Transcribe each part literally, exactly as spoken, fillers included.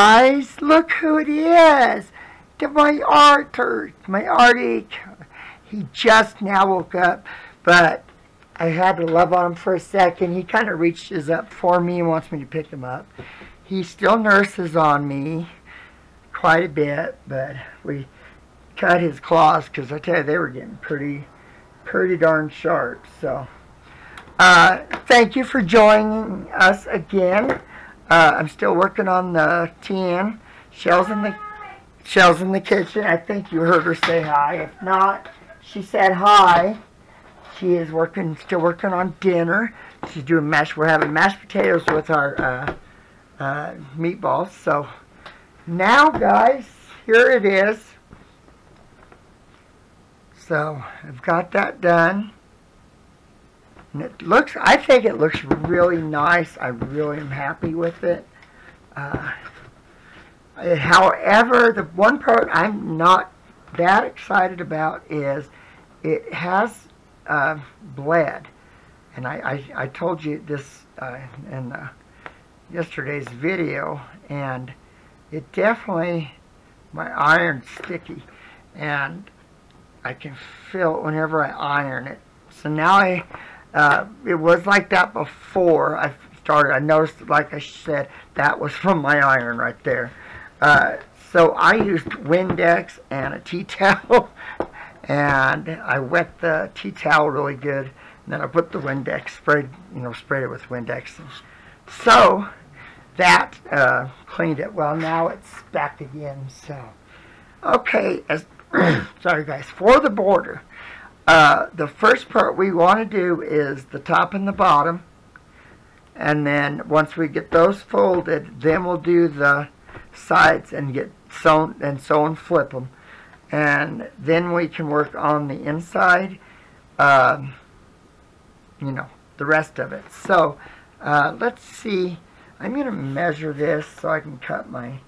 Guys, look who it is! To my Arthur, my Artie. He just now woke up, but I had to love on him for a second. He kind of reaches up for me and wants me to pick him up. He still nurses on me quite a bit, but we cut his claws because I tell you they were getting pretty, pretty darn sharp. So, uh, thank you for joining us again. Uh, I'm still working on the tin. Shell's in the, Shell's in the kitchen. I think you heard her say hi. If not, she said hi. She is working, still working on dinner. She's doing mashed, we're having mashed potatoes with our uh, uh, meatballs. So now, guys, here it is. So I've got that done. And it looks, I think it looks really nice. I really am happy with it. Uh, however, the one part I'm not that excited about is it has uh, bled. And I, I, I told you this uh, in uh, yesterday's video, and it definitely, my iron's sticky. And I can feel it whenever I iron it. So now I... Uh, it was like that before I started. I noticed, like I said, that was from my iron right there. Uh, so I used Windex and a tea towel, and I wet the tea towel really good, and then I put the Windex, sprayed, you know, sprayed it with Windex. So that uh, cleaned it. Well, now it's back again. So, okay, as, sorry guys, for the border. Uh, the first part we want to do is the top and the bottom, and then once we get those folded, then we'll do the sides and get sewn and sew and flip them, and then we can work on the inside, um, you know, the rest of it. So uh, let's see. I'm going to measure this so I can cut my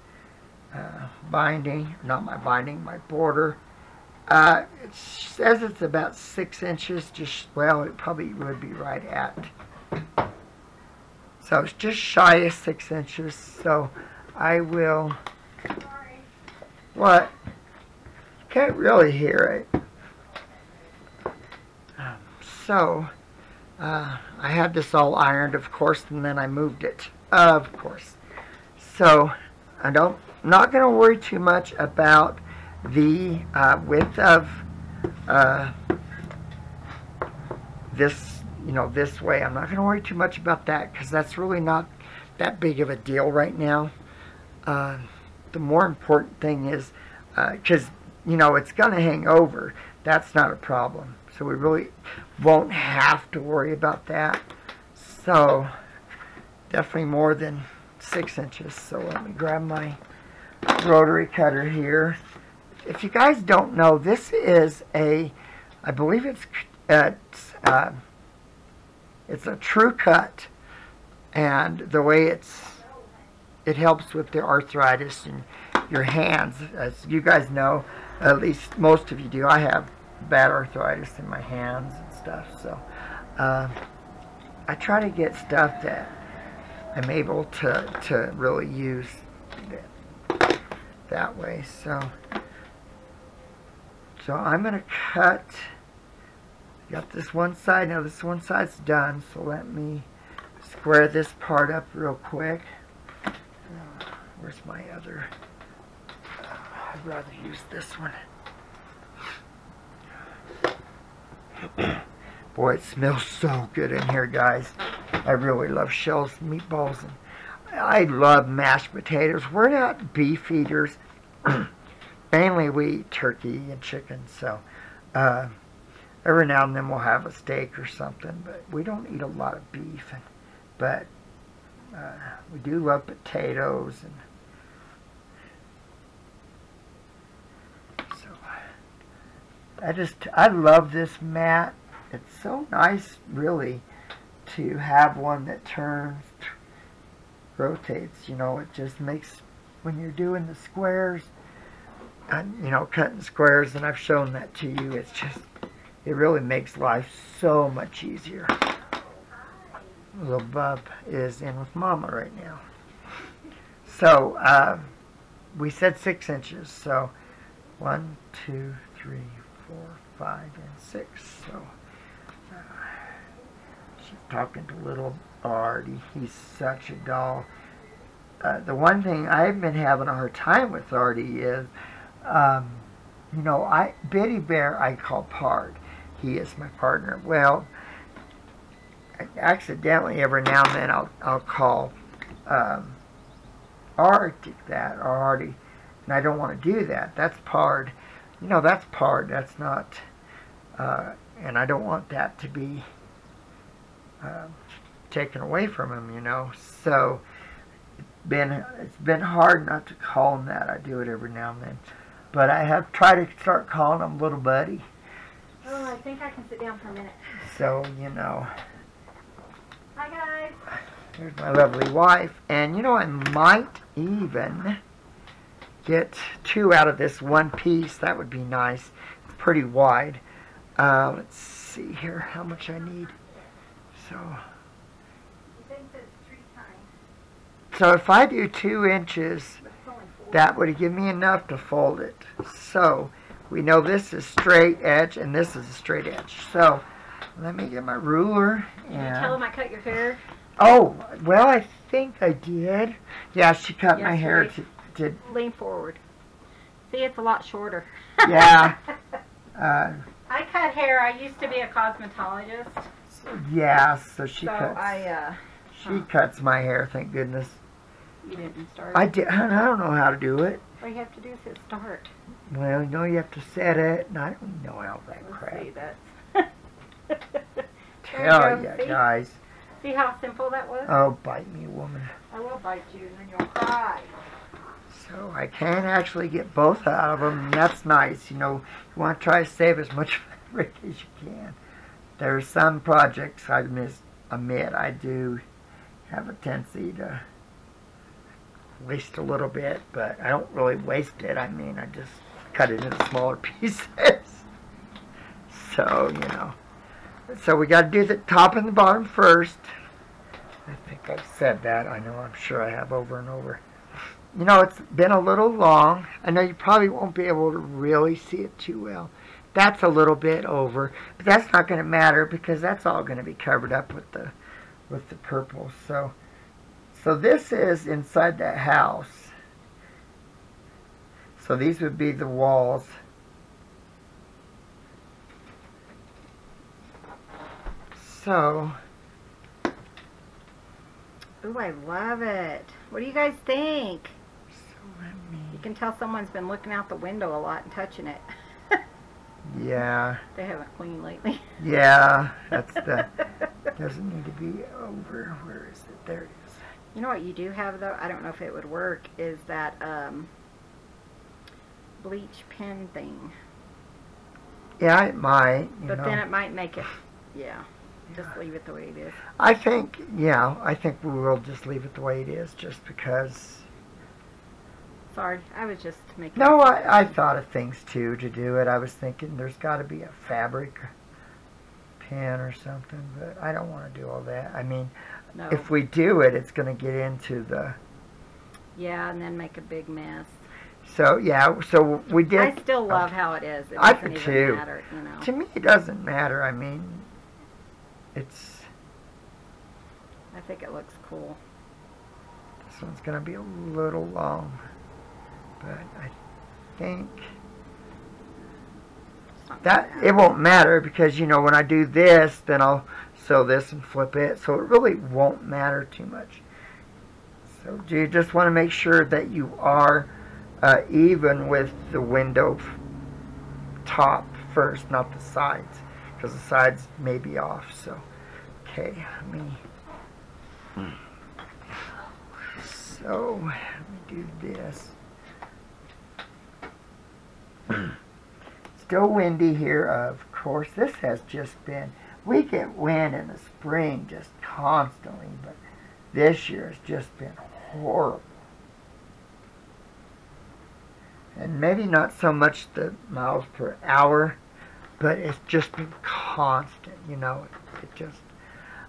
uh, binding, not my binding, my border. Uh, it says it's about six inches, just, well, it probably would be right at. So it's just shy of six inches, so I will, sorry. What? You can't really hear it. Um, so, uh, I had this all ironed, of course, and then I moved it, uh, of course. So, I don't, I'm not going to worry too much about the uh, width of uh, this, you know, this way. I'm not going to worry too much about that because that's really not that big of a deal right now. Uh, the more important thing is, because, uh, you know, it's going to hang over. That's not a problem. So we really won't have to worry about that. So definitely more than six inches. So let me grab my rotary cutter here. If you guys don't know, this is a, I believe it's, uh, it's, uh, it's a true cut, and the way it's, it helps with the arthritis in your hands. As you guys know, at least most of you do, I have bad arthritis in my hands and stuff, so uh, I try to get stuff that I'm able to, to really use that, that way, so... So I'm going to cut, got this one side, now this one side's done, so let me square this part up real quick. Uh, where's my other, uh, I'd rather use this one. Boy, it smells so good in here, guys. I really love Shell's meatballs, and I love mashed potatoes. We're not beef eaters. Mainly we eat turkey and chicken, so uh, every now and then we'll have a steak or something, but we don't eat a lot of beef, and, but uh, we do love potatoes. And so I just, I love this mat. It's so nice, really, to have one that turns, rotates, you know, it just makes, when you're doing the squares, and, you know, cutting squares, and I've shown that to you, it's just, it really makes life so much easier. Little Bub is in with Mama right now. So uh, we said six inches. So one, two, three, four, five, and six. So uh, she's talking to little Artie. He's such a doll. Uh, the one thing I've been having a hard time with Artie is, um, you know, I Betty Bear I call Pard. He is my partner. Well, accidentally every now and then I'll I'll call um, Arctic that or Artie, and I don't want to do that. That's Pard. You know, that's Pard. That's not, uh, and I don't want that to be uh, taken away from him. You know, so. Been it's been hard not to call him that. I do it every now and then, but I have tried to start calling him little buddy. Oh, I think I can sit down for a minute. So you know. Hi guys. Here's my lovely wife, and you know I might even get two out of this one piece. That would be nice. It's pretty wide. Uh, let's see here how much I need. So. So if I do two inches, that would give me enough to fold it. So we know this is straight edge and this is a straight edge. So let me get my ruler. And Can you tell them I cut your hair? Oh, well, I think I did. Yeah, she cut yes, my hair. Right. To, to lean forward. See, it's a lot shorter. Yeah. Uh, I cut hair. I used to be a cosmetologist. Yeah, so she so cuts. I, uh, she huh. cuts my hair, thank goodness. You didn't start. I did. I don't know how to do it. All you have to do is hit start. Well, you know you have to set it, and I don't know all that Let's crap. See, that's Tell you, see? guys. See how simple that was? Oh, bite me, woman. I will bite you, and then you'll cry. So I can actually get both out of them, and that's nice. You know, you want to try to save as much fabric as you can. There are some projects I missed, admit I do have a tendency to waste a little bit, but I don't really waste it. I mean, I just cut it into smaller pieces. So, you know. So we got to do the top and the bottom first. I think I've said that. I know I'm sure I have over and over. You know, it's been a little long. I know you probably won't be able to really see it too well. That's a little bit over, but that's not going to matter because that's all going to be covered up with the with the purple. So so this is inside that house. So these would be the walls. So. Ooh, I love it. What do you guys think? So let me... You can tell someone's been looking out the window a lot and touching it. Yeah. They haven't cleaned lately. Yeah, that's the... doesn't need to be over. Where is it? There it is. You know what you do have, though? I don't know if it would work, is that um, bleach pen thing. Yeah, it might. But know. then it might make it... Yeah, yeah. Just leave it the way it is. I think, yeah, I think we will just leave it the way it is, just because... Sorry, I was just making... No, I, I thought of things, too, to do it. I was thinking there's got to be a fabric pen or something, but I don't want to do all that. I mean, no. If we do it, it's going to get into the... Yeah, and then make a big mess. So, yeah, so we did... I still love uh, how it is. It I do, even too. Matter, you know. To me, it doesn't matter. I mean, it's... I think it looks cool. This one's going to be a little long. But I think that it won't matter because, you know, when I do this, then I'll sew this and flip it. So it really won't matter too much. So do you just want to make sure that you are uh, even with the window top first, not the sides. Because the sides may be off. So, okay, let me, so let me do this. Still windy here, of course. This has just been, we get wind in the spring just constantly, but this year has just been horrible. And maybe not so much the miles per hour, but it's just been constant, you know. It, it just,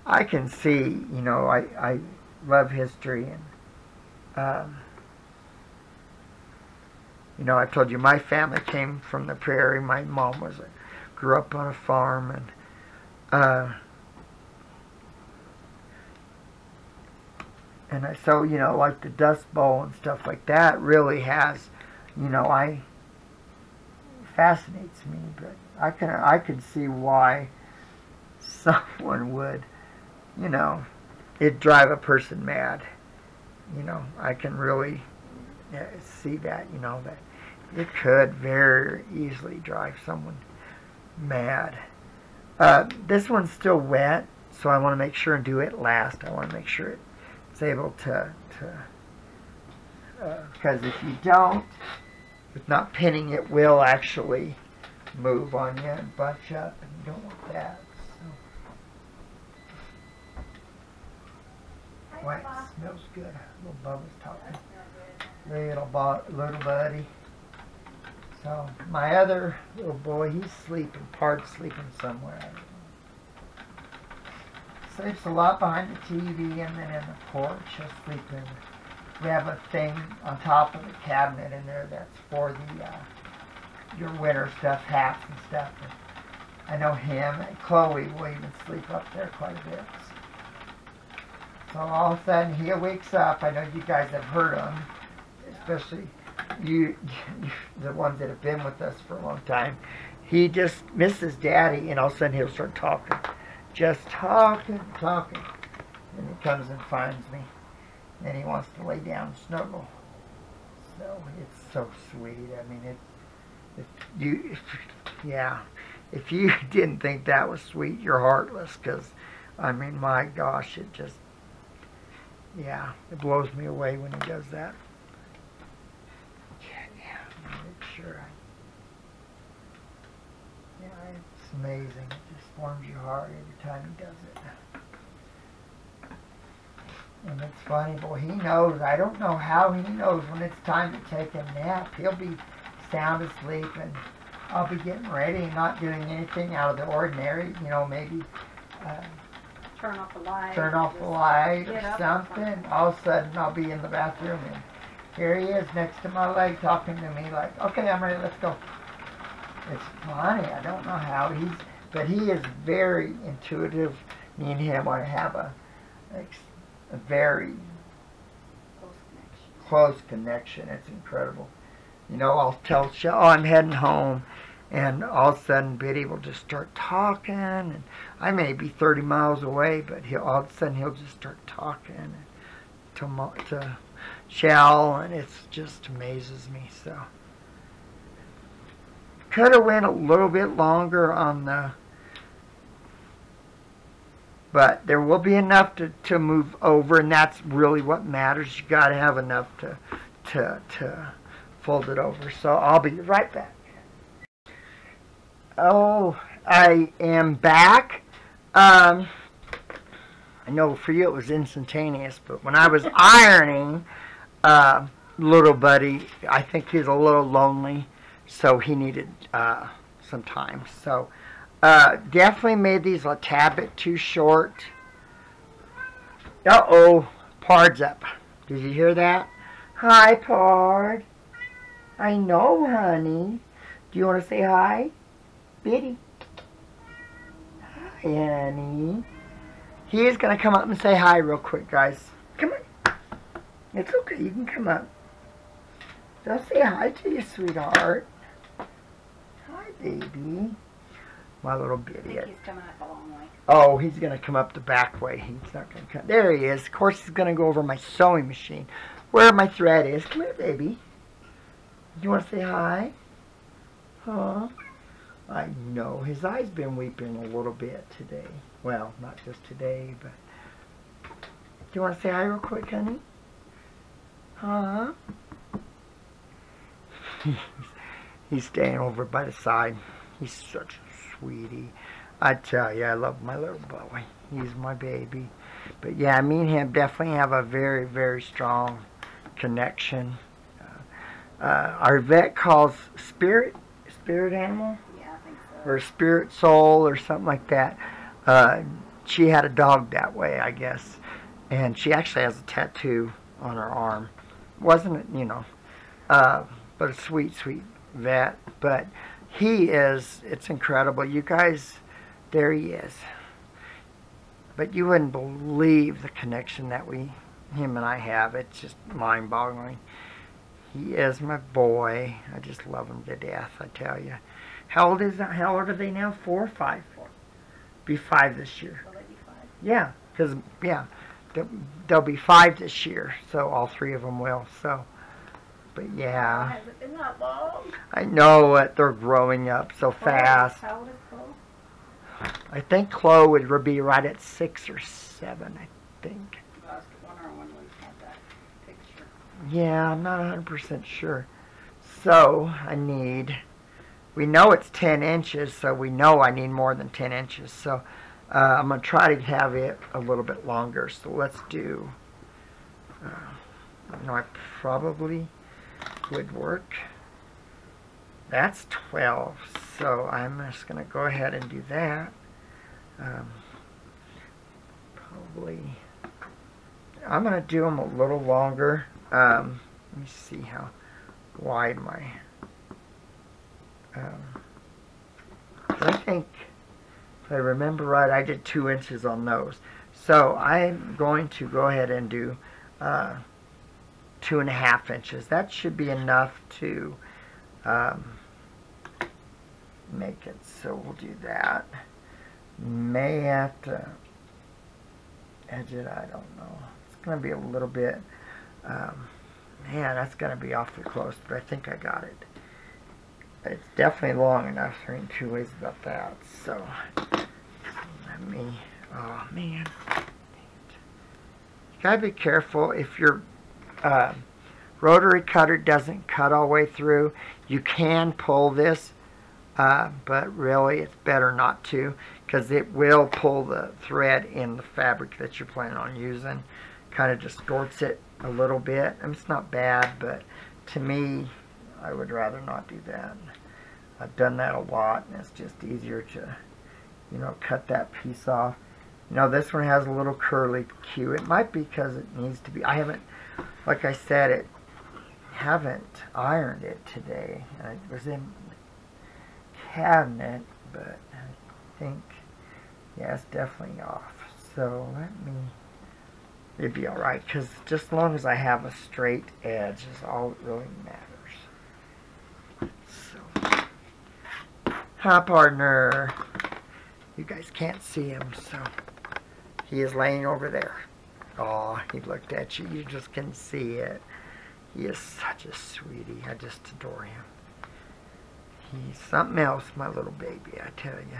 I can see, you know, I, I love history and um, You know, I told you my family came from the prairie. My mom was a, grew up on a farm, and uh, and I, so, you know, like the Dust Bowl and stuff like that really has, you know, I fascinates me. But I can I can see why someone would, you know, it'd drive a person mad. You know, I can really see that, you know, that it could very easily drive someone mad. Uh, this one's still wet, so I want to make sure and do it last. I want to make sure it's able to, to uh, because if you don't, with not pinning, it will actually move on you and bunch up, and you don't want that. Wax smells good. Little Bubba's talking. Little, bu little buddy. So, my other little boy, he's sleeping. Pard's sleeping somewhere. I don't know. Sleeps a lot behind the T V and then in the porch. He'll sleep in. We have a thing on top of the cabinet in there that's for the uh, your winter stuff, hats and stuff. And I know him and Chloe will even sleep up there quite a bit. So So all of a sudden he wakes up. I know you guys have heard him, especially you, you, the ones that have been with us for a long time. He just misses Daddy, and all of a sudden he'll start talking, just talking, talking. And he comes and finds me, and he wants to lay down and snuggle. So it's so sweet. I mean, it's if you, if, yeah. If you didn't think that was sweet, you're heartless. Because I mean, my gosh, it just. Yeah, it blows me away when he does that. Yeah, yeah, make sure. I, yeah, it's amazing. It just warms your heart every time he does it. And it's funny, boy, he knows. I don't know how he knows when it's time to take a nap. He'll be sound asleep, and I'll be getting ready and not doing anything out of the ordinary. You know, maybe... Uh, Turn off the light. Turn off the light or something. All of a sudden, I'll be in the bathroom, and here he is next to my leg talking to me like, okay, I'm ready, let's go. It's funny. I don't know how he's, but he is very intuitive. Me and him want to have a, a very close connection. close connection. It's incredible. You know, I'll tell you, oh, I'm heading home. And all of a sudden, Biddy will just start talking. And I may be thirty miles away, but he'll, all of a sudden he'll just start talking and to, to Shell, and it just amazes me. So, could have went a little bit longer on the, but there will be enough to to move over, and that's really what matters. You got to have enough to to to fold it over. So I'll be right back. Oh, I am back. Um, I know for you it was instantaneous, but when I was ironing, uh, little buddy, I think he's a little lonely, so he needed uh, some time. So uh, definitely made these a tad bit too short. Uh-oh, Pard's up. Did you hear that? Hi, Pard. I know, honey. Do you want to say hi? Biddy. Hi, Annie. He's going to come up and say hi real quick, guys. Come on. It's okay. You can come up. They'll say hi to you, sweetheart. Hi, baby. My little Biddy. I think he's coming up a long way. Oh, he's going to come up the back way. He's not going to come. There he is. Of course, he's going to go over my sewing machine, where my thread is. Come here, baby. You want to say hi? Huh? I know. His eyes been weeping a little bit today. Well, not just today, but... Do you want to say hi real quick, honey? Huh? He's staying over by the side. He's such a sweetie. I tell you, I love my little boy. He's my baby. But yeah, me and him definitely have a very, very strong connection. Uh, uh, our vet calls spirit, spirit animal? Or spirit soul or something like that. Uh, she had a dog that way, I guess. And she actually has a tattoo on her arm. Wasn't it, you know. Uh, but a sweet, sweet vet. But he is, it's incredible. You guys, there he is. But you wouldn't believe the connection that we, him and I have. It's just mind-boggling. He is my boy. I just love him to death, I tell you. How old is that? How old are they now? Four or five? Four. Be five this year. Well, they'll be five. Yeah, because, yeah, they'll, they'll be five this year. So all three of them will. So, but yeah. Has it been that long? I know it. They're growing up so fast. How old is Chloe? I think Chloe would be right at six or seven, I think. I was wondering when we had that picture. Yeah, I'm not one hundred percent sure. So, I need, we know it's ten inches, so we know I need more than ten inches. So, uh, I'm going to try to have it a little bit longer. So, let's do, uh, I know I probably would work. That's twelve, so I'm just going to go ahead and do that. Um, probably, I'm going to do them a little longer. Um, let me see how wide my, um, I think, if I remember right, I did two inches on those. So I'm going to go ahead and do uh, two and a half inches. That should be enough to um, make it, so we'll do that. May have to edge it, I don't know. It's going to be a little bit, um, man, that's going to be awfully close, but I think I got it. It's definitely long enough, there ain't two ways about that, so let me, oh man. You got to be careful if your uh, rotary cutter doesn't cut all the way through. You can pull this. Uh, but really, it's better not to, because it will pull the thread in the fabric that you're planning on using. Kind of distorts it a little bit. I mean, it's not bad, but to me, I would rather not do that. I've done that a lot, and it's just easier to, you know, cut that piece off. You know, this one has a little curly Q. It might be because it needs to be. I haven't, like I said, it haven't ironed it today. It was in cabinet, but I think, yeah, it's definitely off. So let me, it'd be all right, because just as long as I have a straight edge is all that really matters. So, hi partner, you guys can't see him, so he is laying over there. Oh, he looked at you, you just couldn't see it. He is such a sweetie, I just adore him. He's something else, my little baby, I tell you.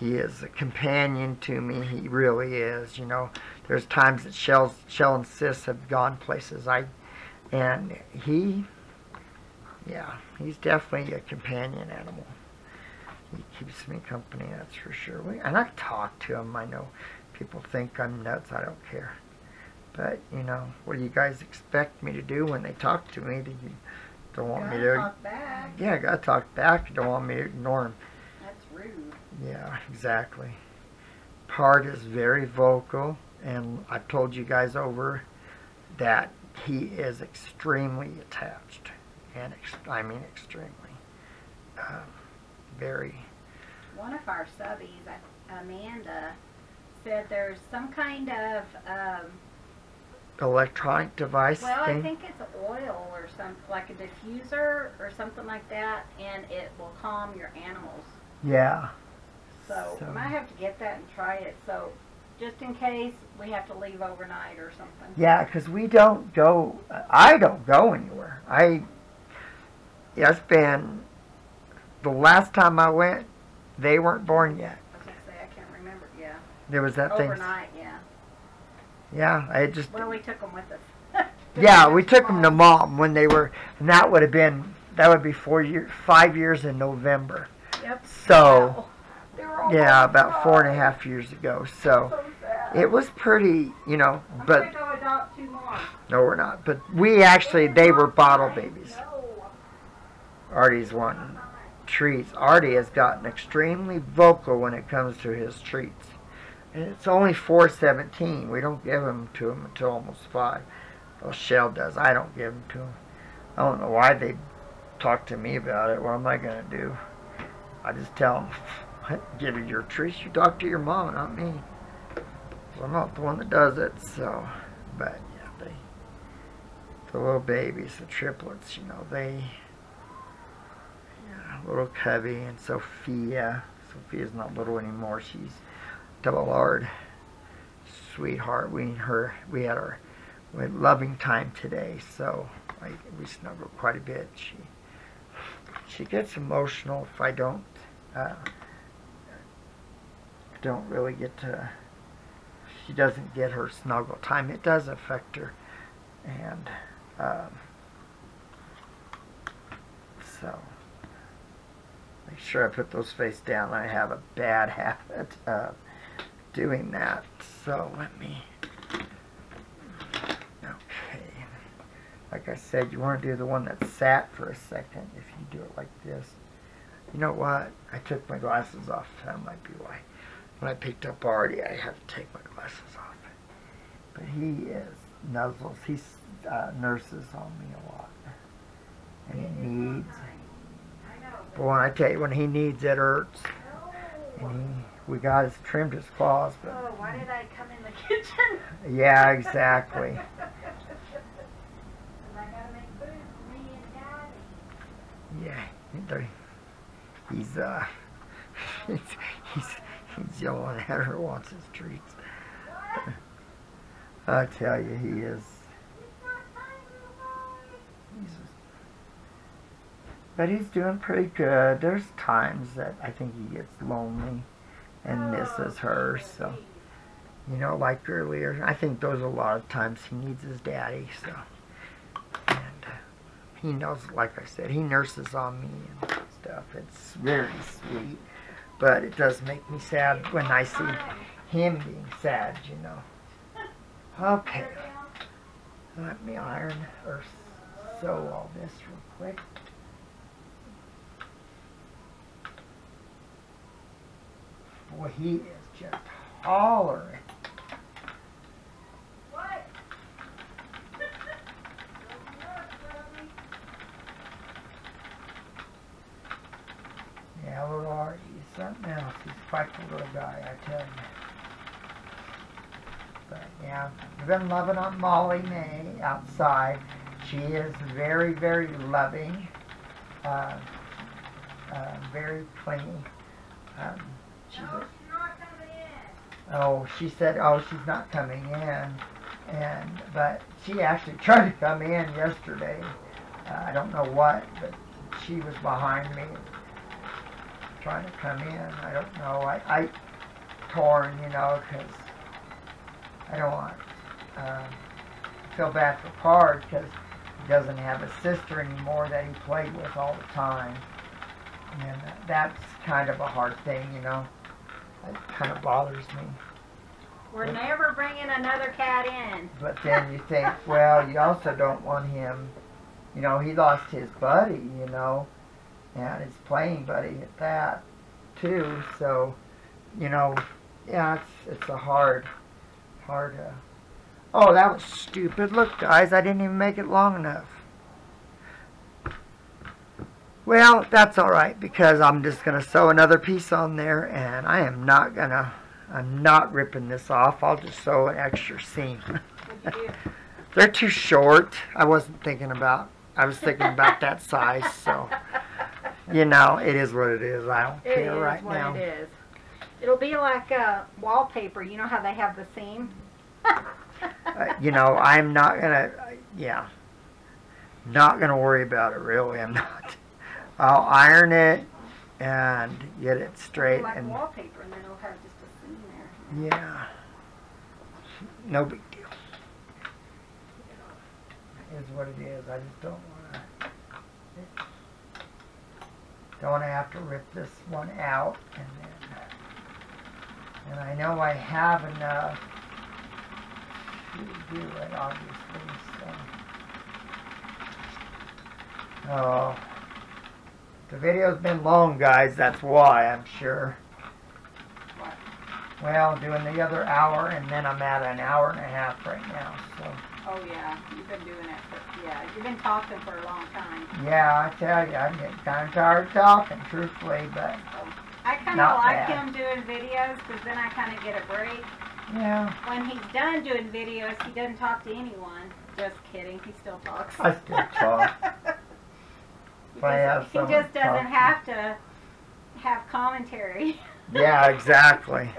He is a companion to me. He really is, you know. There's times that Shell, Shell and Sis have gone places. I, and he, yeah, he's definitely a companion animal. He keeps me company, that's for sure. We, and I talk to him. I know people think I'm nuts. I don't care. But, you know, what do you guys expect me to do when they talk to me? Do you don't want me to talk back. Yeah, I gotta talk back. Don't want me to ignore him. That's rude. Yeah, exactly. Pard is very vocal, and I've told you guys over that he is extremely attached, and ex I mean extremely, um, very. One of our subbies, Amanda, said there's some kind of um, electronic device well thing. I think it's oil or something, like a diffuser or something like that, and it will calm your animals. Yeah, so, so. I might have to get that and try it, so just in case we have to leave overnight or something. Yeah, because we don't go, I don't go anywhere. I yeah, it's been, the last time I went they weren't born yet. I was gonna say, I can't remember. Yeah, there was that overnight, thing overnight. Yeah. Yeah, I just... Well, we took them with us. Yeah, we took them to Mom when they were... And that would have been... That would be four years, five years in November. Yep. So, wow. Yeah, about four and a half years ago. So, so it was pretty, you know, I'm but... Go adopt two more. No, we're not. But we actually, they were bottle babies. No. Artie's wanting treats. Artie has gotten extremely vocal when it comes to his treats. It's only four seventeen. We don't give them to him until almost five. Well, Shell does. I don't give them to him. I don't know why they talk to me about it. What am I going to do? I just tell them, give it your treats. You talk to your mom, not me. So I'm not the one that does it. So, but yeah, they, the little babies, the triplets, you know, they, yeah, little Cubby and Sophia. Sophia's not little anymore. She's double-hard, sweetheart. We and her, we had our we had loving time today. So I, we snuggle quite a bit. She she gets emotional if I don't uh, don't really get to. She doesn't get her snuggle time. It does affect her, and um, so. Make sure I put those face down. I have a bad habit of doing that. So let me, okay. Like I said, you want to do the one that sat for a second if you do it like this. You know what? I took my glasses off. That might be why. When I picked up Artie, I had to take my glasses off. But he is nuzzles. He uh, nurses on me a lot. And he needs... But when I tell you, when he needs it, hurts. No. And he, we got his trimmed his claws. But oh, why did I come in the kitchen? Yeah, exactly. I gotta make food for me and Daddy. Yeah, he's uh, he's, he's he's yelling at her, wants his treats. What? I tell you, he is. He's a But he's doing pretty good. There's times that I think he gets lonely and misses her. So, you know, like earlier, I think those are a lot of times he needs his daddy. So, and uh, he knows, like I said, he nurses on me and stuff. It's very sweet. But it does make me sad when I see him being sad, you know. Okay. Let me iron or sew all this real quick. Boy, he is just hollering. What? Yeah, little Artie, he's something else. He's quite the little guy, I tell you. But yeah, we've been loving on Molly Mae outside. She is very, very loving, uh, uh, very clean. Um, She no, said, she's not coming in. Oh, she said, oh, she's not coming in. And, but she actually tried to come in yesterday. Uh, I don't know what, but she was behind me trying to come in. I don't know. I, I torn, you know, because I don't want uh, feel bad for Pard because he doesn't have a sister anymore that he played with all the time. And that's kind of a hard thing, you know. It kind of bothers me. We're but, never bringing another cat in. But then you think, well, you also don't want him. You know, he lost his buddy, you know, and his playing buddy at that, too. So, you know, yeah, it's, it's a hard, hard, uh, oh, that was stupid. Look, guys, I didn't even make it long enough. Well, that's all right because I'm just going to sew another piece on there and I am not going to, I'm not ripping this off. I'll just sew an extra seam. They're too short. I wasn't thinking about, I was thinking about that size. So, you know, it is what it is. I don't care right now. It is what it is. It'll be like a wallpaper. You know how they have the seam? uh, you know, I'm not going to, uh, yeah, not going to worry about it really. I'm not. I'll iron it and get it straight. Like and wallpaper, and then it'll have just a seam there. Yeah. No big deal. It is what it is. I just don't want to... Don't want to have to rip this one out. And then... And I know I have enough to do it, obviously, so... Oh... The video's been long, guys. That's why, I'm sure. Well, doing the other hour, and then I'm at an hour and a half right now. So. Oh yeah, you've been doing it for, yeah, you've been talking for a long time. Yeah, I tell you, I'm getting kind of tired of talking, truthfully, but I kind of like him doing videos because then I kind of get a break. Yeah. When he's done doing videos, he doesn't talk to anyone. Just kidding, he still talks. I still talk. He just, he just doesn't have to have commentary. Yeah, exactly.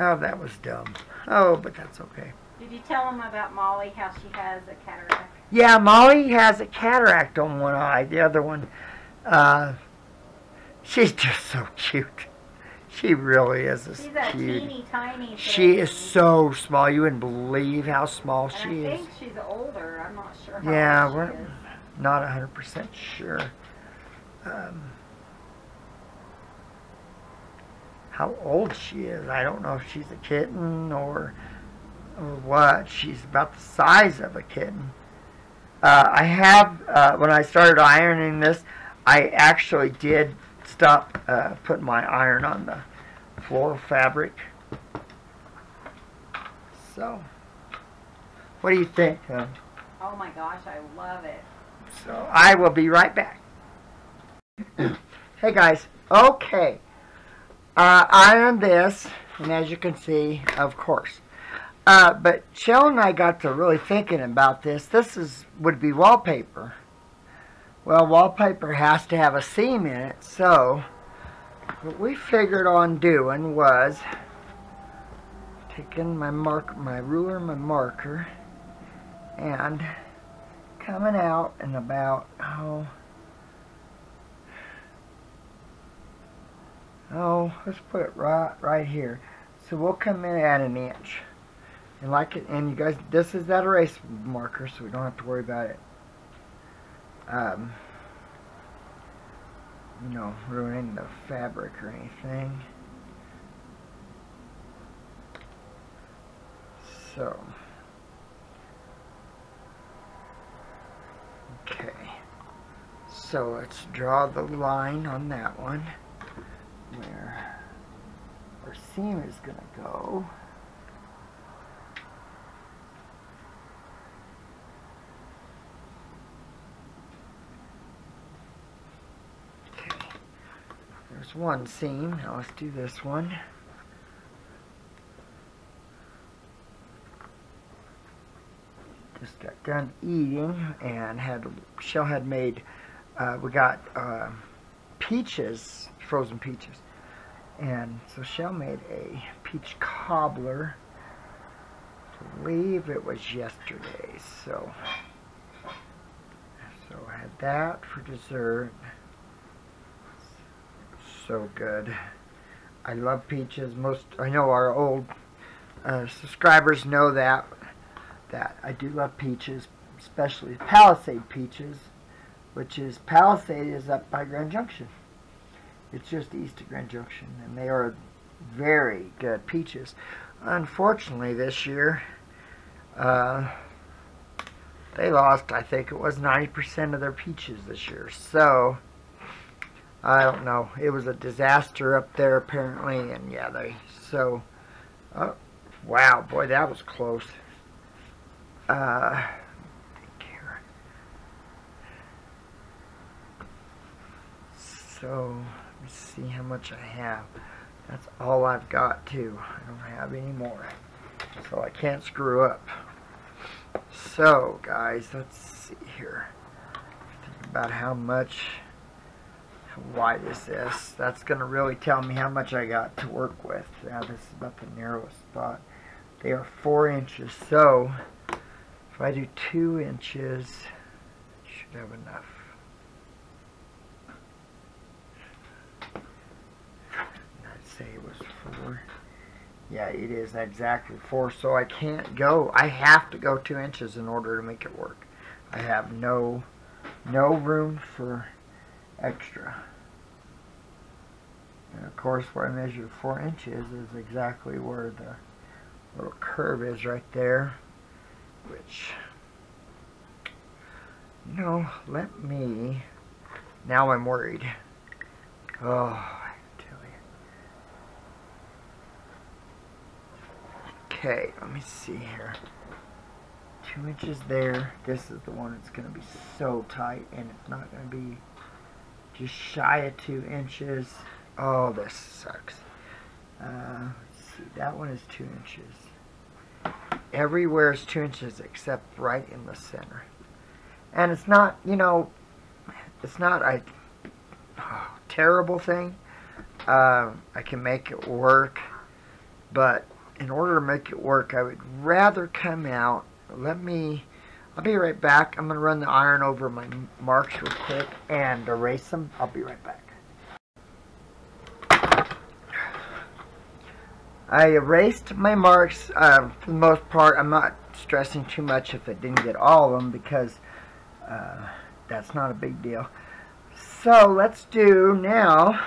Oh, that was dumb. Oh, but that's okay. Did you tell him about Molly, how she has a cataract? Yeah, Molly has a cataract on one eye. The other one, uh, she's just so cute. She really is a She's a cute. teeny tiny thing. She is so small. You wouldn't believe how small and she I is. I think she's older. I'm not sure how yeah, old she we're is. Not one hundred percent sure. Um, how old she is. I don't know if she's a kitten or, or what. She's about the size of a kitten. Uh, I have, uh, when I started ironing this, I actually did stop uh, putting my iron on the floral fabric. So, what do you think? Huh? Oh my gosh, I love it. So, I will be right back. Hey guys, okay. Uh, ironed this, and as you can see, of course. Uh, but Shell and I got to really thinking about this. This is would be wallpaper. Well, wallpaper has to have a seam in it, so what we figured on doing was taking my mark, my ruler, my marker, and coming out and about oh, oh, let's put it right, right here. So we'll come in at an inch, and like it, and you guys, this is that erase marker, so we don't have to worry about it. Um, you know, ruining the fabric or anything. So, okay. So let's draw the line on that one where our seam is going to go. There's one seam. Now let's do this one. Just got done eating and had Shell had made. Uh, we got uh, peaches, frozen peaches, and so Shell made a peach cobbler. I believe it was yesterday. So, so I had that for dessert. So good. I love peaches. Most I know our old uh, subscribers know that that I do love peaches, especially Palisade peaches, which is Palisade is up by Grand Junction. It's just east of Grand Junction, and they are very good peaches. Unfortunately, this year uh, they lost. I think it was ninety percent of their peaches this year. So. I don't know. It was a disaster up there apparently, and yeah, they so. Oh, wow, boy, that was close. Uh, here. So let me see how much I have. That's all I've got too. I don't have any more, so I can't screw up. So guys, let's see here. Think about how much. Wide is this? That's going to really tell me how much I got to work with. Now this is about the narrowest spot. They are four inches, so if I do two inches, I should have enough. I'd say it was four. Yeah, it is exactly four. So I can't go. I have to go two inches in order to make it work. I have no no room for extra. And of course where I measured four inches is exactly where the little curve is right there, which, you know, let me, now I'm worried. Oh, I tell you. Okay, let me see here. Two inches there. This is the one that's going to be so tight, and it's not going to be just shy of two inches. Oh, this sucks. Uh, let's see, that one is two inches. Everywhere is two inches except right in the center. And it's not, you know, it's not a oh, terrible thing. Uh, I can make it work, but in order to make it work, I would rather come out. Let me, I'll be right back. I'm going to run the iron over my marks real quick and erase them. I'll be right back. I erased my marks uh, for the most part. I'm not stressing too much if I didn't get all of them, because uh, that's not a big deal. So let's do now,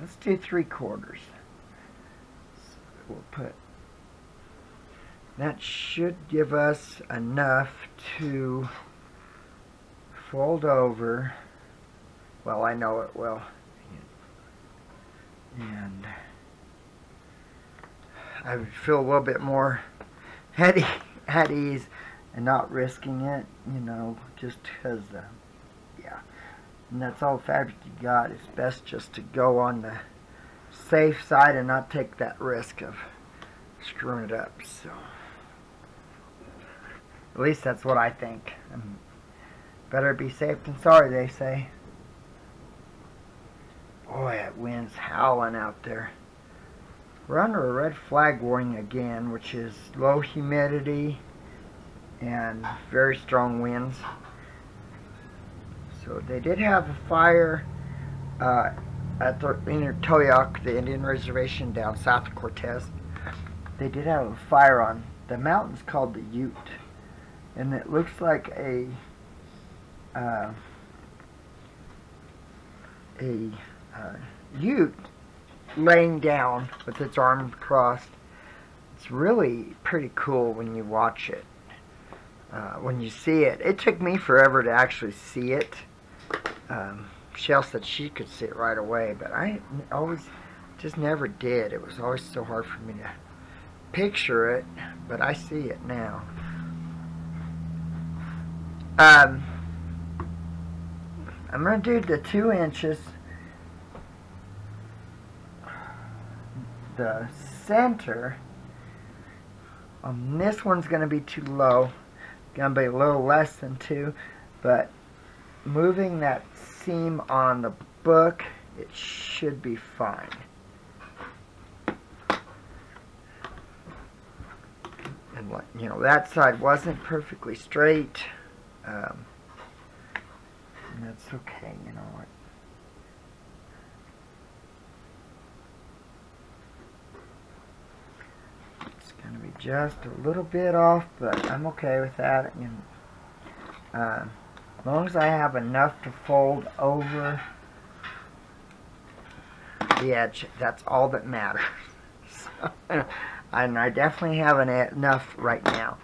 let's do three quarters. So we'll put, that should give us enough to fold over. Well, I know it will. And I would feel a little bit more at, e at ease and not risking it, you know, just because, uh, yeah. And that's all fabric you got. It's best just to go on the safe side and not take that risk of screwing it up. So, at least that's what I think. Um, better be safe than sorry, they say. Boy, that wind's howling out there. We're under a red flag warning again, which is low humidity and very strong winds. So they did have a fire uh, at the Inner Toyok, the Indian Reservation down south of Cortez. They did have a fire on the mountain's called the Ute, and it looks like a uh, a Uh, Ute laying down with its arm crossed. It's really pretty cool when you watch it, uh, when you see it. It took me forever to actually see it. Um, Shell said she could see it right away, but I always just never did. It was always so hard for me to picture it, but I see it now. Um, I'm going to do the two inches. The center on this one's going to be too low, going to be a little less than two, but moving that seam on the book, it should be fine. And like, you know, that side wasn't perfectly straight, um, and that's okay. You know what, going to be just a little bit off, but I'm okay with that. And, uh, as long as I have enough to fold over the edge, that's all that matters. So, and I definitely have enough right now.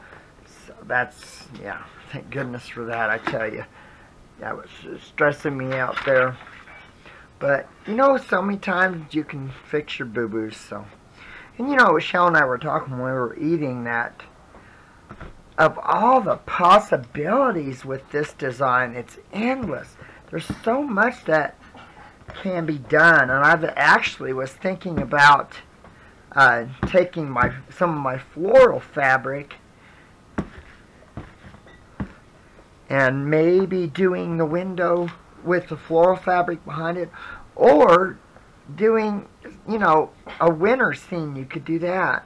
So that's, yeah, thank goodness for that, I tell you. That was stressing me out there. But, you know, so many times you can fix your boo-boos, so. And you know, Shell and I were talking when we were eating that, of all the possibilities with this design, it's endless. There's so much that can be done. And I actually was thinking about uh, taking my some of my floral fabric and maybe doing the window with the floral fabric behind it, or doing, you know, a winter scene. You could do that.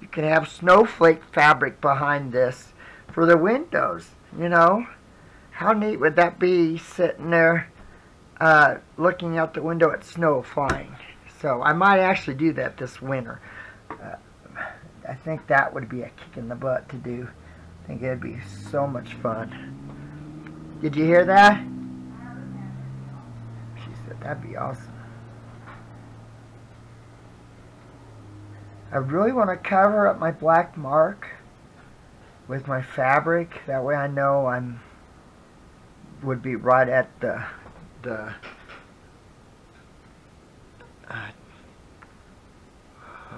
You could have snowflake fabric behind this for the windows. You know, how neat would that be, sitting there uh, looking out the window at snow flying? So I might actually do that this winter. uh, I think that would be a kick in the butt to do. I think it'd be so much fun. Did you hear that? She said that'd be awesome. I really want to cover up my black mark with my fabric. That way I know I'm would be right at the the uh,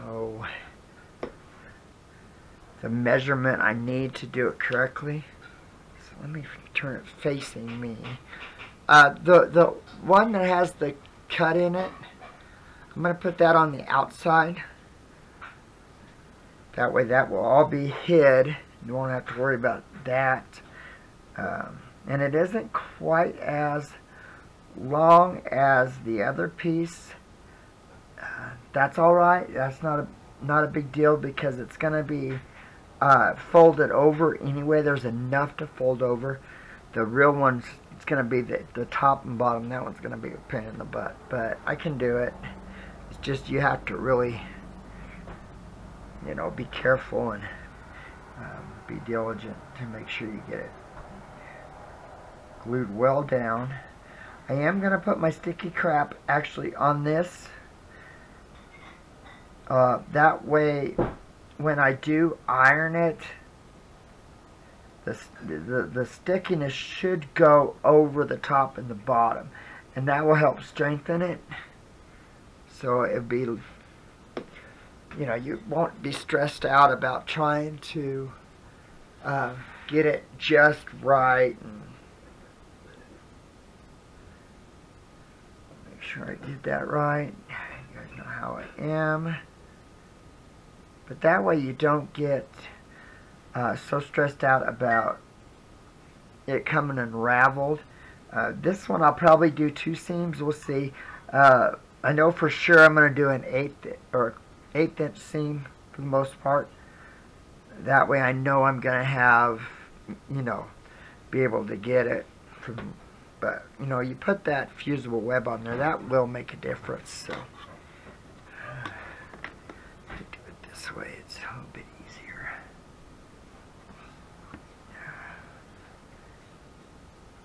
oh the measurement I need to do it correctly. So let me turn it facing me. Uh, the, the one that has the cut in it, I'm going to put that on the outside. That way that will all be hid. You won't have to worry about that. Um, and it isn't quite as long as the other piece. Uh, that's alright. That's not a, not a big deal because it's going to be uh, folded over anyway. There's enough to fold over. The real one's it's going to be the, the top and bottom. That one's going to be a pain in the butt. But I can do it. It's just you have to really, you know, be careful and um, be diligent to make sure you get it glued well down. I am going to put my sticky crap actually on this. Uh, that way, when I do iron it, the, the, the stickiness should go over the top and the bottom. And that will help strengthen it. So it'll be, you know, you won't be stressed out about trying to uh, get it just right. And make sure I did that right. You guys know how I am. But that way you don't get uh, so stressed out about it coming unraveled. Uh, this one I'll probably do two seams. We'll see. Uh, I know for sure I'm going to do an eighth or eighth inch seam for the most part. That way I know I'm going to have, you know, be able to get it. From, but, you know, you put that fusible web on there. That will make a difference. So. This way it's a little bit easier.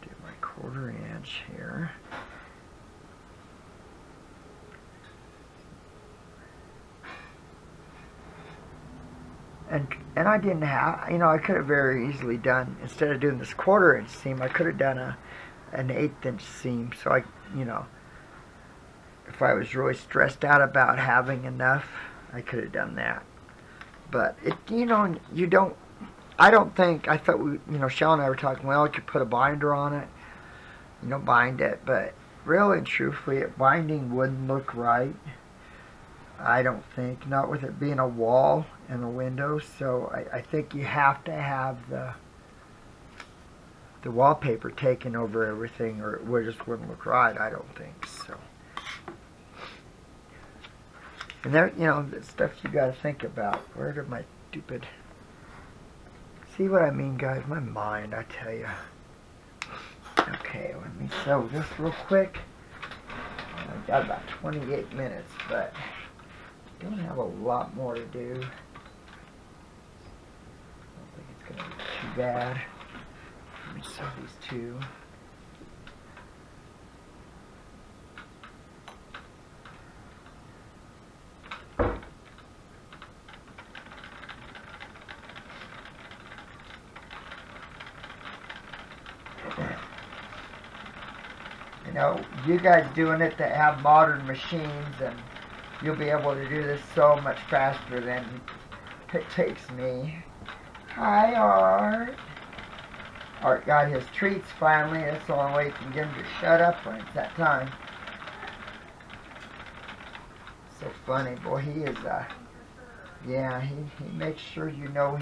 Do my quarter inch here. And and I didn't have, you know, I could have very easily done, instead of doing this quarter inch seam, I could have done a an eighth inch seam. So I, you know, if I was really stressed out about having enough, I could have done that, but it, you know, you don't, I don't think, I thought we, you know, Shell and I were talking, well, I could put a binder on it, you know, bind it, but really and truthfully, it, binding wouldn't look right, I don't think, not with it being a wall and a window, so I, I think you have to have the, the wallpaper taken over everything, or it just wouldn't look right, I don't think, so. And there, you know, the stuff you gotta think about. Where did my stupid... See what I mean, guys? My mind, I tell you. Okay, let me sew this real quick. I've got about twenty-eight minutes, but I don't have a lot more to do. I don't think it's gonna be too bad. Let me sew these two. You guys doing it that have modern machines, and you'll be able to do this so much faster than it takes me. Hi, Art. Art got his treats finally. That's the only way you can get him to shut up when it's that time. So funny, boy. He is uh yeah. He he makes sure you know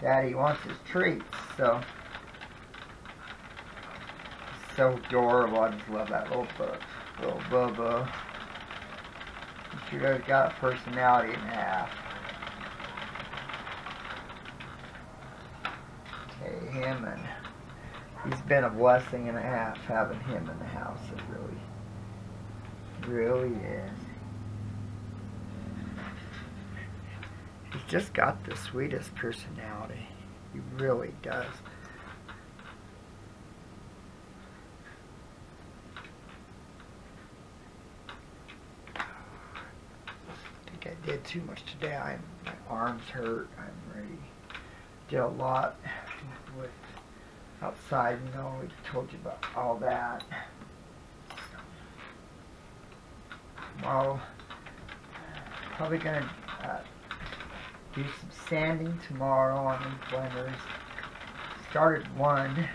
that he wants his treats. So. So adorable. I just love that little book. Little Bubba. She sure has got a personality and a half. Okay, him and... He's been a blessing and a half having him in the house. It really, really is. He's just got the sweetest personality. He really does. Did too much today. I, my arms hurt. I'm ready. Did a lot with outside. You know, we told you about all that. Tomorrow, probably gonna uh, do some sanding tomorrow on these blenders. Started one,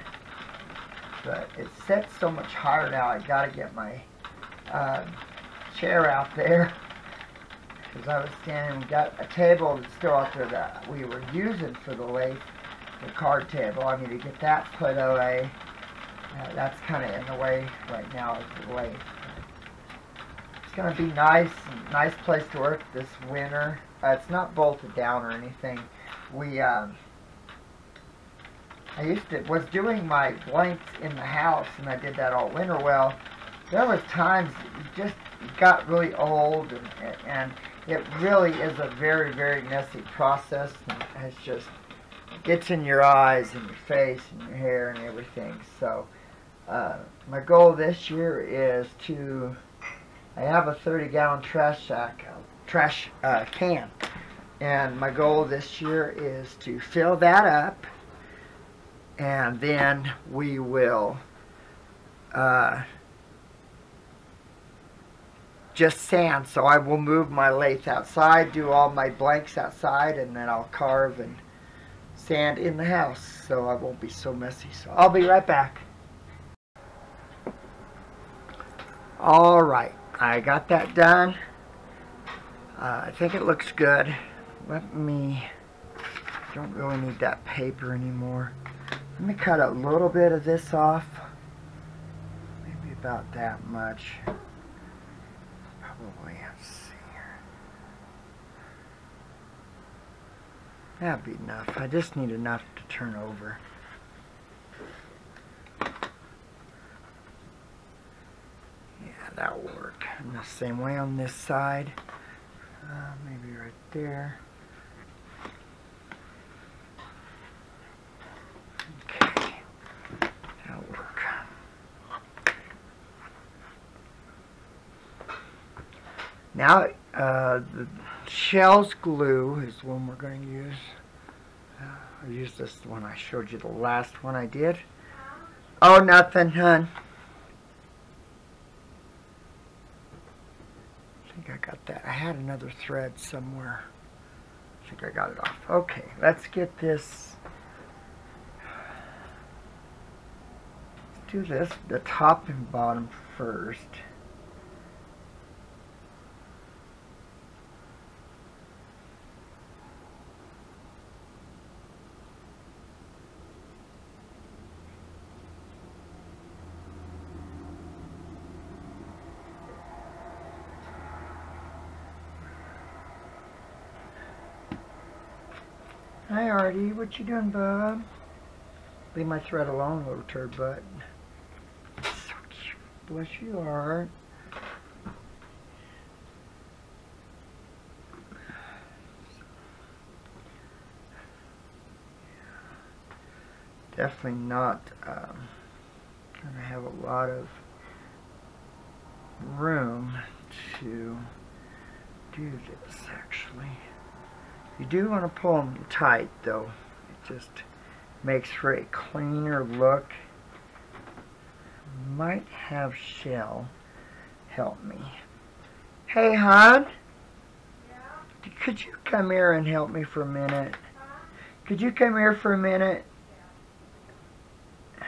but it's set so much higher now, I gotta get my uh, chair out there, because I was standing, we got a table that's still out there that we were using for the lathe, the card table. I need to get that put away. Uh, that's kind of in the way right now, is the lathe. It's gonna be nice, nice place to work this winter. Uh, it's not bolted down or anything. We, um, I used to, was doing my blanks in the house, and I did that all winter. Well, there was times it just got really old, and, and it really is a very, very messy process. And it's just, it gets in your eyes and your face and your hair and everything. So uh, my goal this year is to, I have a thirty gallon trash sack, trash uh, can, and my goal this year is to fill that up. And then we will uh, just sand. So I will move my lathe outside, do all my blanks outside, and then I'll carve and sand in the house, so I won't be so messy. So I'll be right back. All right, I got that done. Uh, I think it looks good. Let me, I don't really need that paper anymore. Let me cut a little bit of this off, maybe about that much, probably, let's see here, that'd be enough. I just need enough to turn over. Yeah, that'll work. And the same way on this side, uh, maybe right there. Now, uh, the Shell's glue is the one we're going to use. Uh, I used this one I showed you the last one I did. Oh, nothing, hun. I think I got that. I had another thread somewhere. I think I got it off. Okay, let's get this. Let's do this, the top and bottom first. Hi Artie, what you doing, bub? Leave my thread alone, little turd butt. So cute. Bless you, Art. Definitely not um, gonna have a lot of room to do this, actually. You do want to pull them tight, though. It just makes for a cleaner look. Might have Shell help me. Hey, hon. Yeah? Could you come here and help me for a minute? Huh? Could you come here for a minute? Yeah.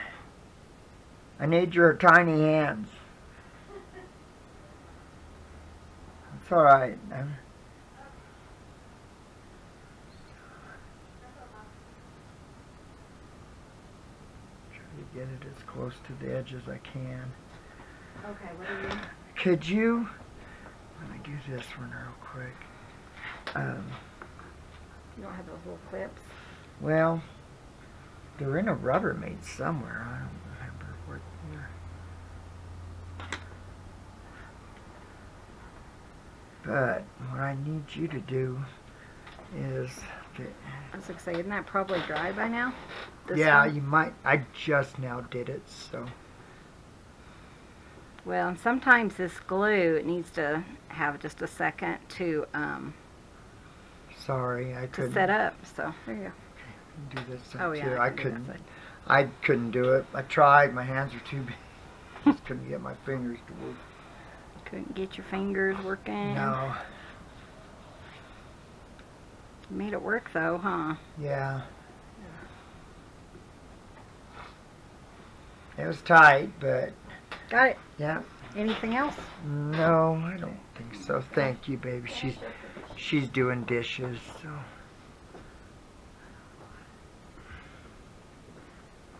I need your tiny hands. That's all right. I'm, get it as close to the edge as I can. Okay, what are you? Could you, let me do this one real quick. Um, you don't have those little clips? Well, they're in a Rubbermaid somewhere. I don't remember where they are. But what I need you to do is... I was like, isn't that probably dry by now? This yeah, one? You might. I just now did it, so. Well, and sometimes this glue, it needs to have just a second to. Um, Sorry, I couldn't. To set up, so there you go. Do this side oh, yeah, too. I, I couldn't. I couldn't do it. I tried. My hands are too big. Just couldn't get my fingers to work. Couldn't get your fingers working. No. Made it work though, huh? Yeah. It was tight, but... Got it. Yeah. Anything else? No, I don't think so. Thank you, baby. She's she's doing dishes, so...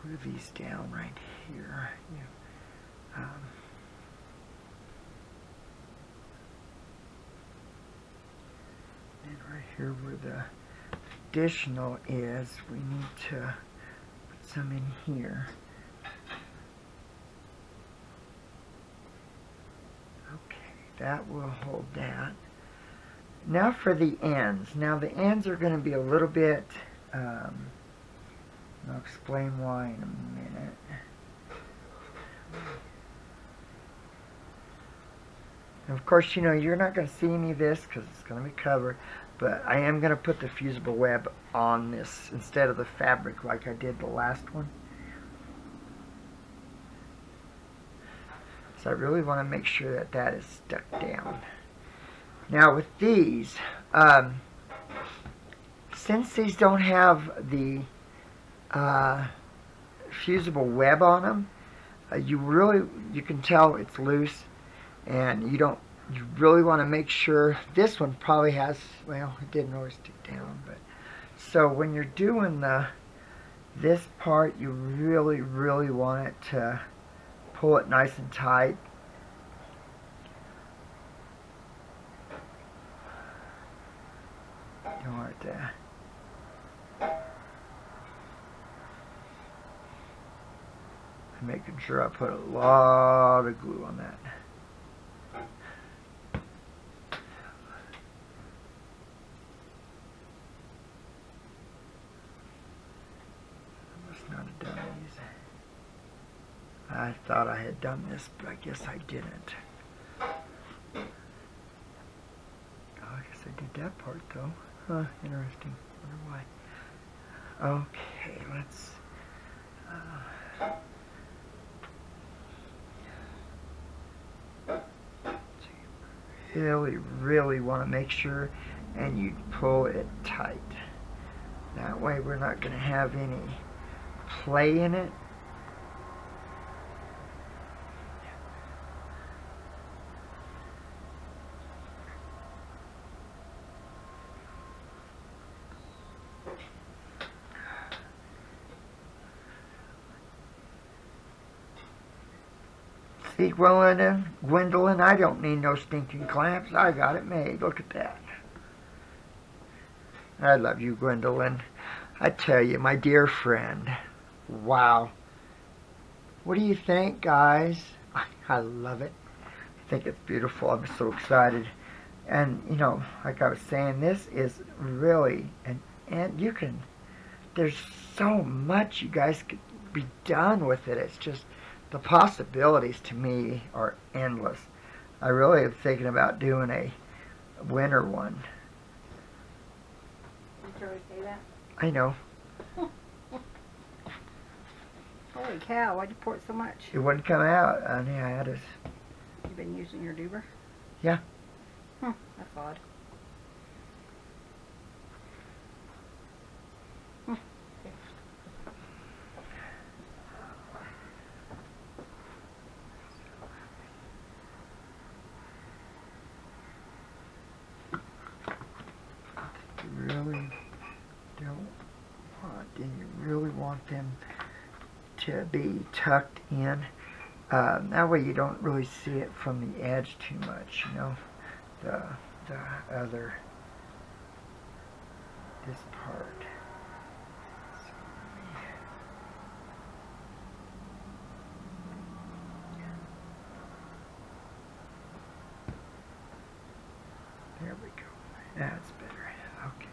Ruby's down right here. Yeah. Um, and right here where the additional is, we need to put some in here. That will hold that. Now for the ends. Now the ends are going to be a little bit, um, I'll explain why in a minute. And of course, you know, you're not going to see any of this because it's going to be covered, but I am going to put the fusible web on this instead of the fabric like I did the last one. So I really want to make sure that that is stuck down. Now with these, um, since these don't have the uh, fusible web on them, uh, you really, you can tell it's loose, and you don't, you really want to make sure, this one probably has, well, it didn't always stick down, but, so when you're doing the, this part, you really, really want it to pull it nice and tight. Don't want it to. I'm making sure I put a lot of glue on that. I must not have done these. I thought I had done this, but I guess I didn't. Oh, I guess I did that part though. Huh, interesting. I wonder why. Okay, let's... Uh, so you really, really want to make sure, and you pull it tight. That way we're not going to have any play in it. Gwendolyn, Gwendolyn, I don't need no stinking clamps. I got it made. Look at that. I love you, Gwendolyn. I tell you, my dear friend. Wow. What do you think, guys? I, I love it. I think it's beautiful. I'm so excited. And, you know, like I was saying, this is really, an, and you can, there's so much you guys could be done with it. It's just, the possibilities to me are endless. I really am thinking about doing a winter one. Did you already say that? I know. Holy cow, why'd you pour it so much? It wouldn't come out. I mean, I had it. You've been using your duber? Yeah. Hmm, that's odd. To be tucked in. Um, that way you don't really see it from the edge too much, you know, the, the other, this part. So let me, there we go. That's better. Okay.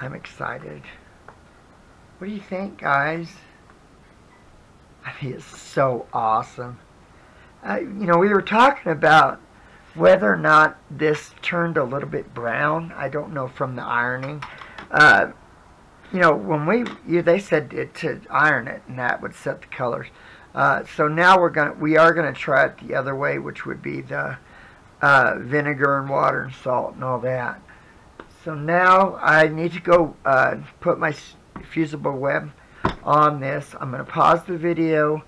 I'm excited. What do you think, guys? I mean, it's so awesome. Uh, you know, we were talking about whether or not this turned a little bit brown. I don't know from the ironing. Uh, you know, when we, you, they said it, to iron it, and that would set the colors. Uh, so now we're going we are going to try it the other way, which would be the uh, vinegar and water and salt and all that. So now I need to go uh, put my fusible web on this. I'm going to pause the video,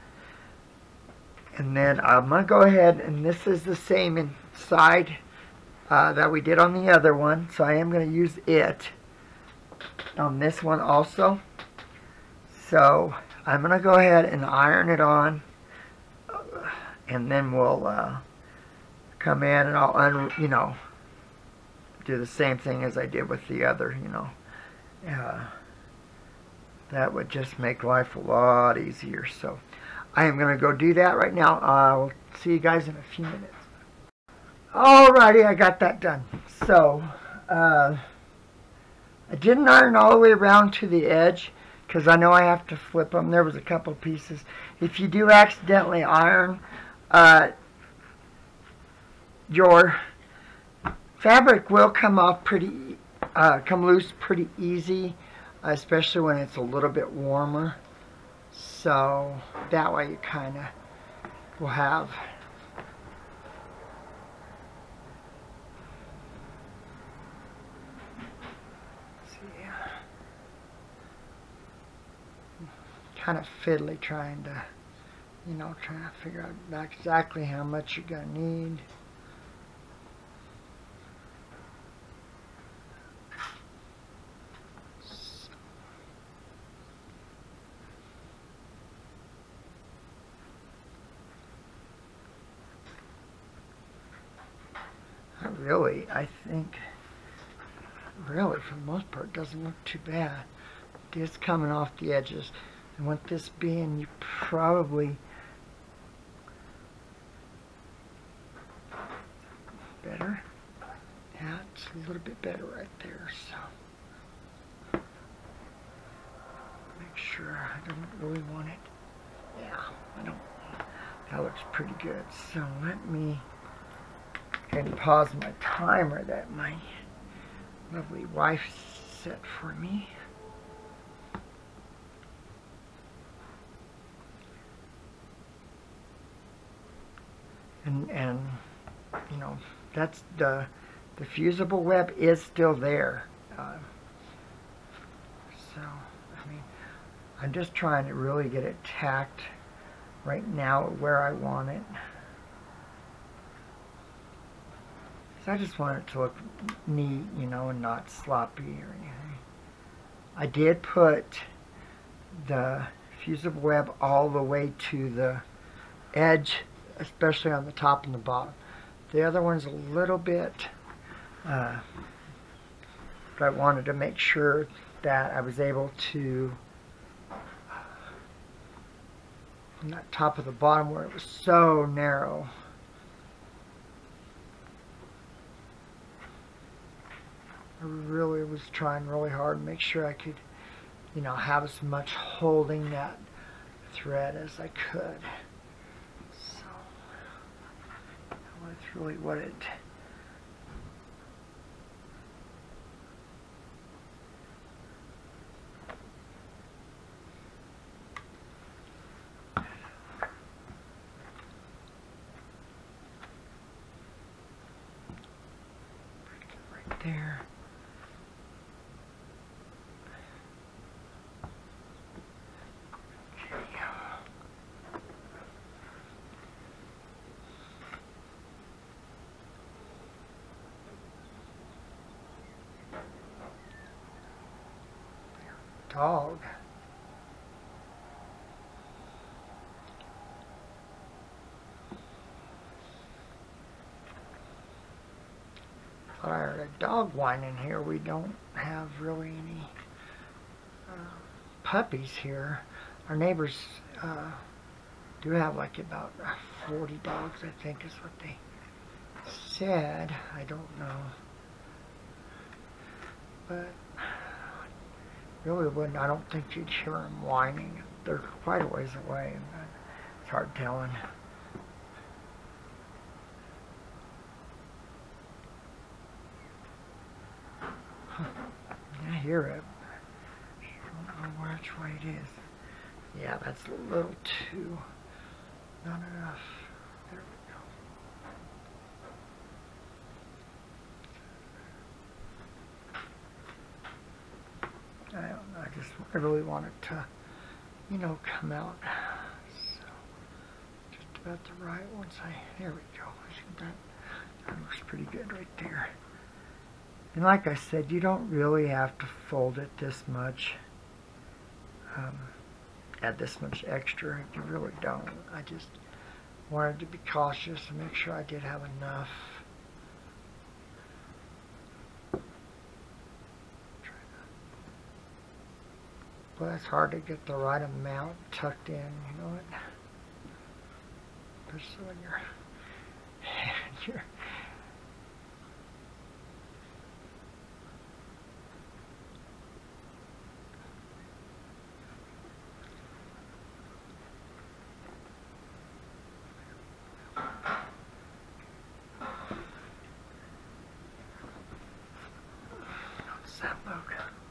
and then I'm going to go ahead, and this is the same inside uh, that we did on the other one, so I am going to use it on this one also. So I'm going to go ahead and iron it on, and then we'll uh, come in and I'll, un you know, do the same thing as I did with the other, you know. Uh, that would just make life a lot easier. So I am going to go do that right now. I'll see you guys in a few minutes. Alrighty, I got that done. So uh, I didn't iron all the way around to the edge, because I know I have to flip them. There was a couple pieces. If you do accidentally iron uh, your fabric will come off pretty uh, come loose pretty easy, especially when it's a little bit warmer. So that way you kind of will have kind of fiddly trying to, you know, trying to figure out exactly how much you're going to need. So. I really, I think, really for the most part doesn't look too bad. It's coming off the edges. And with this being, you probably better. Yeah, it's a little bit better right there. So make sure I don't really want it. Yeah, I don't. That looks pretty good. So let me and pause my timer that my lovely wife set for me. And, and, you know, that's the, the fusible web is still there. Uh, so, I mean, I'm just trying to really get it tacked right now where I want it. So I just want it to look neat, you know, and not sloppy or anything. I did put the fusible web all the way to the edge, especially on the top and the bottom. The other one's a little bit, uh, but I wanted to make sure that I was able to, on that top of the bottom where it was so narrow. I really was trying really hard to make sure I could, you know, have as much holding that thread as I could. That's really what it right there. Dog. I heard a dog whining here. We don't have really any uh, puppies here. Our neighbors uh, do have like about forty dogs, I think is what they said. I don't know. But really wouldn't. I don't think you'd hear them whining. They're quite a ways away, and it's hard telling. I hear it. I don't know which way it is. Yeah, that's a little too. Not enough. There we go. I don't know, I just, I really want it to, you know, come out. So, just about the right once I, there we go. See that? That looks pretty good right there. And like I said, you don't really have to fold it this much, um, add this much extra. You really don't. I just wanted to be cautious and make sure I did have enough. Well, it's hard to get the right amount tucked in, you know what? Especially when you're, you're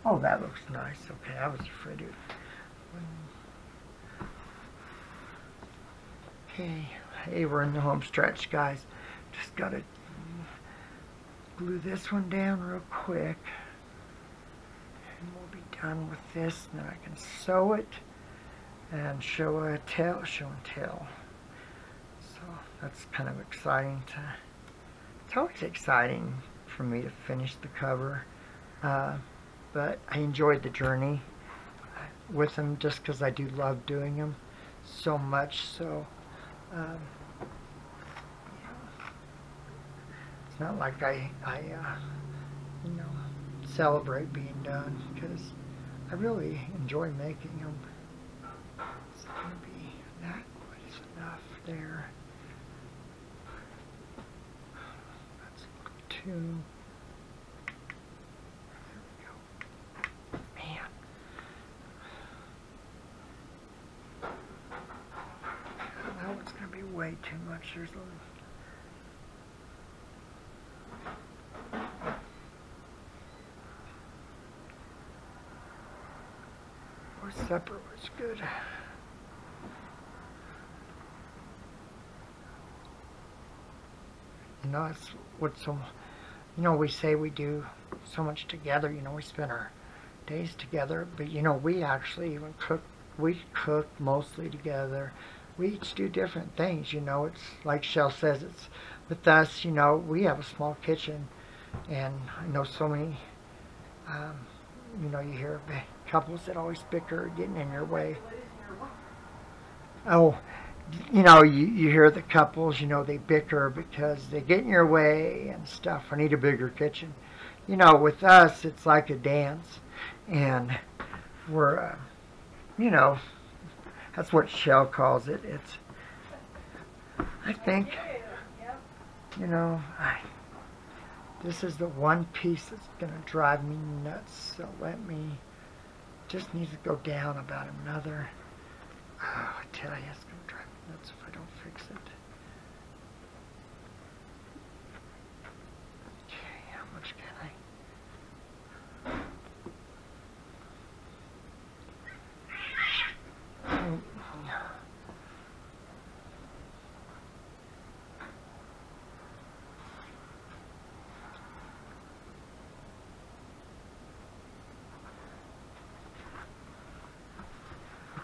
oh, that looks nice. Okay, I was afraid it would. Okay, hey, we're in the home stretch, guys. Just gotta glue this one down real quick. And we'll be done with this. And then I can sew it and show a tell, show and tell. So that's kind of exciting to, it's always exciting for me to finish the cover. Uh, But I enjoyed the journey with them just because I do love doing them so much. So um, it's not like I, I uh, you know, celebrate being done, because I really enjoy making them. It's gonna be that is enough there. That's two. Way too much. There's a little. Or separate was good. You know, that's what's so. You know, we say we do so much together. You know, we spend our days together, but you know, we actually even cook. We cook mostly together. We each do different things, you know. It's like Shell says, it's with us, you know, we have a small kitchen, and I know so many, um, you know, you hear couples that always bicker, getting in your way. Oh, you know, you, you hear the couples, you know, they bicker because they get in your way and stuff. I need a bigger kitchen. You know, with us, it's like a dance, and we're, uh, you know, that's what Shell calls it. It's, I think, you know, I, this is the one piece that's going to drive me nuts. So let me, just need to go down about another. Oh, I tell you, it's going to drive me nuts if I don't fix it. Okay, how much can I?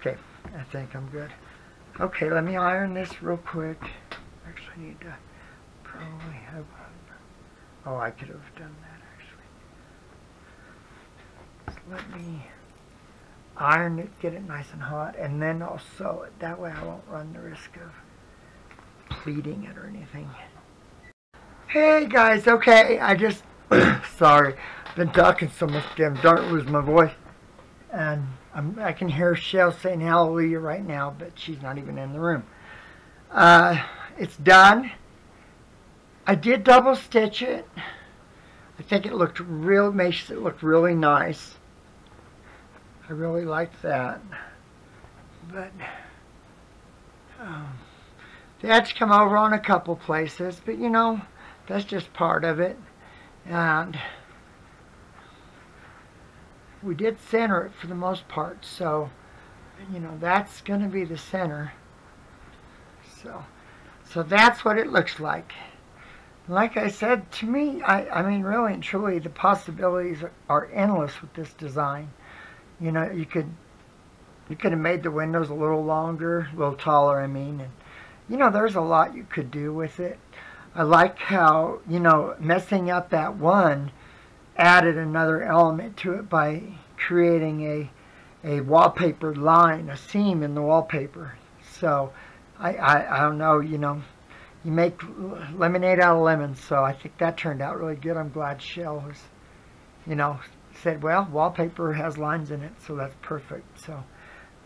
Okay, I think I'm good. Okay, let me iron this real quick. Actually, I need to probably have one. Oh, I could have done that, actually. So let me iron it, get it nice and hot, and then I'll sew it. That way I won't run the risk of pleating it or anything. Hey, guys. Okay, I just, sorry, been talking so much, damn darn it was my voice. And I'm, I can hear Shell saying hallelujah right now, but she's not even in the room. Uh, it's done. I did double stitch it. I think it looked real, makes it look really nice. I really like that. But um, the edge come over on a couple places, but you know, that's just part of it. And we did center it for the most part, so, you know, that's going to be the center. So, so that's what it looks like. Like I said, to me, I, I mean, really and truly, the possibilities are endless with this design. You know, you could, you could have made the windows a little longer, a little taller, I mean. And, you know, there's a lot you could do with it. I like how, you know, messing up that one added another element to it by creating a a wallpaper line, a seam in the wallpaper. So I, I, I don't know, you know, you make lemonade out of lemons, so I think that turned out really good. I'm glad Shell was, you know, said, well, wallpaper has lines in it, so that's perfect. So,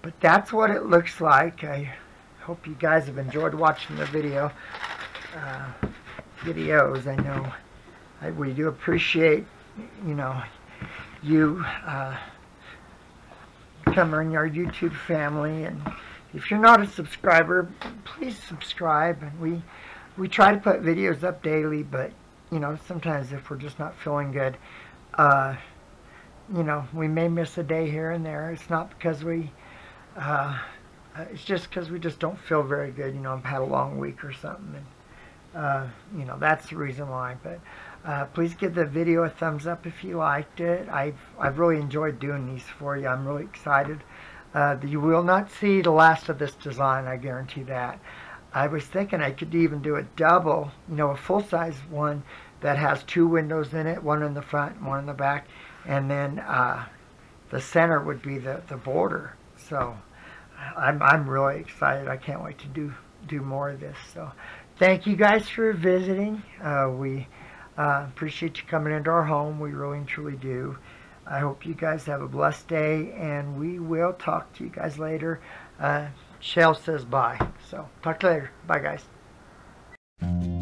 but that's what it looks like. I hope you guys have enjoyed watching the video. Uh, videos. I know I, we do appreciate, you know, you uh, coming in our YouTube family, and if you're not a subscriber, please subscribe. And we we try to put videos up daily, but you know, sometimes if we're just not feeling good, uh, you know, we may miss a day here and there. It's not because we uh, it's just because we just don't feel very good. You know, I've had a long week or something, and Uh, you know, that's the reason why. But uh, please give the video a thumbs up if you liked it. I've, I've really enjoyed doing these for you. I'm really excited. Uh, you will not see the last of this design, I guarantee that. I was thinking I could even do a double, you know, a full-size one that has two windows in it, one in the front and one in the back, and then uh, the center would be the, the border. So I'm, I'm really excited. I can't wait to do, do more of this. So thank you guys for visiting. Uh, we uh, appreciate you coming into our home. We really and truly do. I hope you guys have a blessed day, and we will talk to you guys later. Uh, Shell says bye. So, talk to you later. Bye, guys.